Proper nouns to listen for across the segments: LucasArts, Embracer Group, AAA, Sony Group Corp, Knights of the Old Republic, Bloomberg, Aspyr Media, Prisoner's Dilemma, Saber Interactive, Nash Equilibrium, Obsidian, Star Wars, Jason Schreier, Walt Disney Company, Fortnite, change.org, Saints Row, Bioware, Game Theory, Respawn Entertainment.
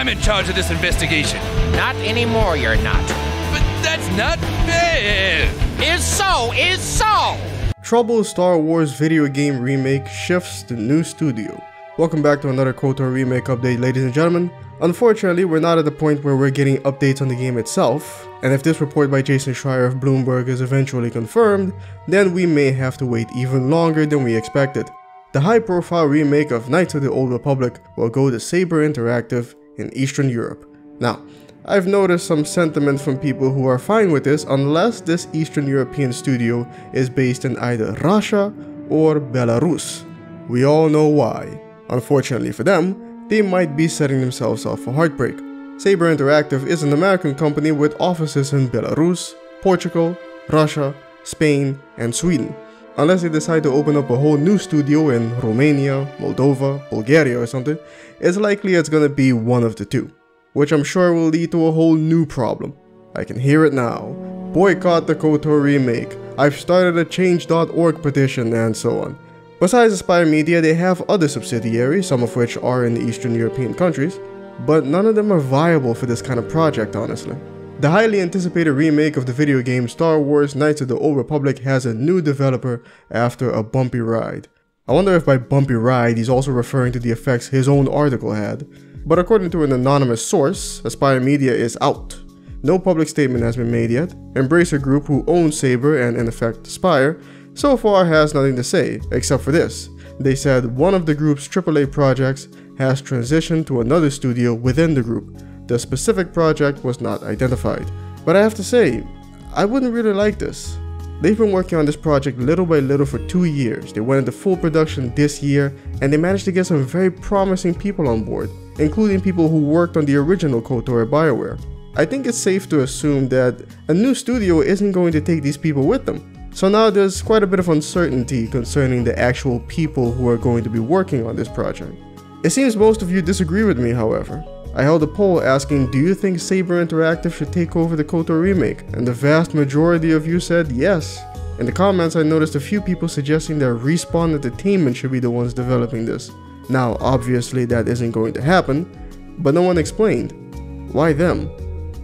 I'm in charge of this investigation. Not anymore, you're not. But that's not fair. Is so, is so. Trouble Star Wars video game remake shifts to new studio. Welcome back to another KOTOR remake update, ladies and gentlemen. Unfortunately, we're not at the point where we're getting updates on the game itself, and if this report by Jason Schreier of Bloomberg is eventually confirmed, then we may have to wait even longer than we expected. The high-profile remake of Knights of the Old Republic will go to Saber Interactive in Eastern Europe. Now, I've noticed some sentiment from people who are fine with this unless this Eastern European studio is based in either Russia or Belarus. We all know why. Unfortunately for them, they might be setting themselves up for heartbreak. Saber Interactive is an American company with offices in Belarus, Portugal, Russia, Spain, and Sweden. Unless they decide to open up a whole new studio in Romania, Moldova, Bulgaria or something, it's likely it's gonna be one of the two. Which I'm sure will lead to a whole new problem. I can hear it now. Boycott the KOTOR remake. I've started a change.org petition and so on. Besides Aspyr Media, they have other subsidiaries, some of which are in the Eastern European countries, but none of them are viable for this kind of project, honestly. The highly anticipated remake of the video game Star Wars Knights of the Old Republic has a new developer after a bumpy ride. I wonder if by bumpy ride he's also referring to the effects his own article had. But according to an anonymous source, Aspyr Media is out. No public statement has been made yet. Embracer Group, who owns Saber and in effect Aspyr, so far has nothing to say, except for this. They said one of the group's AAA projects has transitioned to another studio within the group. The specific project was not identified. But I have to say, I wouldn't really like this. They've been working on this project little by little for 2 years. They went into full production this year and they managed to get some very promising people on board, including people who worked on the original KOTOR at Bioware. I think it's safe to assume that a new studio isn't going to take these people with them. So now there's quite a bit of uncertainty concerning the actual people who are going to be working on this project. It seems most of you disagree with me, however. I held a poll asking, do you think Saber Interactive should take over the KOTOR remake? And the vast majority of you said yes. In the comments, I noticed a few people suggesting that Respawn Entertainment should be the ones developing this. Now, obviously that isn't going to happen, but no one explained. Why them?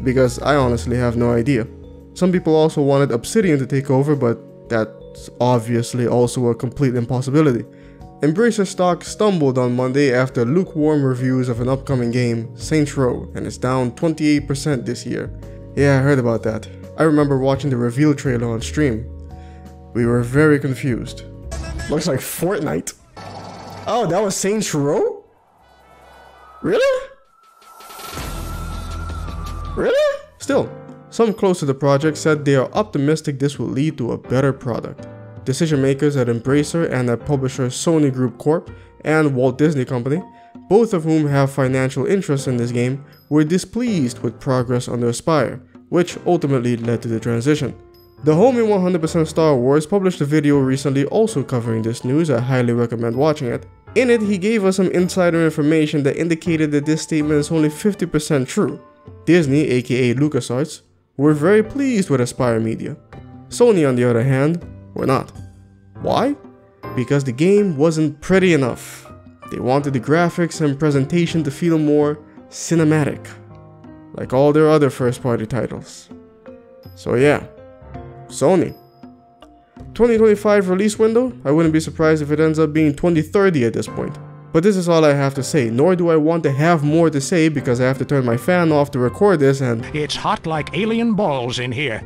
Because I honestly have no idea. Some people also wanted Obsidian to take over, but that's obviously also a complete impossibility. Embracer stock stumbled on Monday after lukewarm reviews of an upcoming game, Saints Row, and it's down 28% this year. Yeah, I heard about that. I remember watching the reveal trailer on stream. We were very confused. Looks like Fortnite. Oh, that was Saints Row? Really? Really? Still. Some close to the project said they are optimistic this will lead to a better product. Decision makers at Embracer and at publisher Sony Group Corp and Walt Disney Company, both of whom have financial interests in this game, were displeased with progress under Aspyr, which ultimately led to the transition. The homie 100% Star Wars published a video recently also covering this news. I highly recommend watching it. In it, he gave us some insider information that indicated that this statement is only 50% true. Disney, aka LucasArts, we're very pleased with Aspyr Media. Sony, on the other hand, were not. Why? Because the game wasn't pretty enough. They wanted the graphics and presentation to feel more cinematic, like all their other first-party titles. So yeah, Sony. 2025 release window? I wouldn't be surprised if it ends up being 2030 at this point. But this is all I have to say, nor do I want to have more to say because I have to turn my fan off to record this and... It's hot like alien balls in here.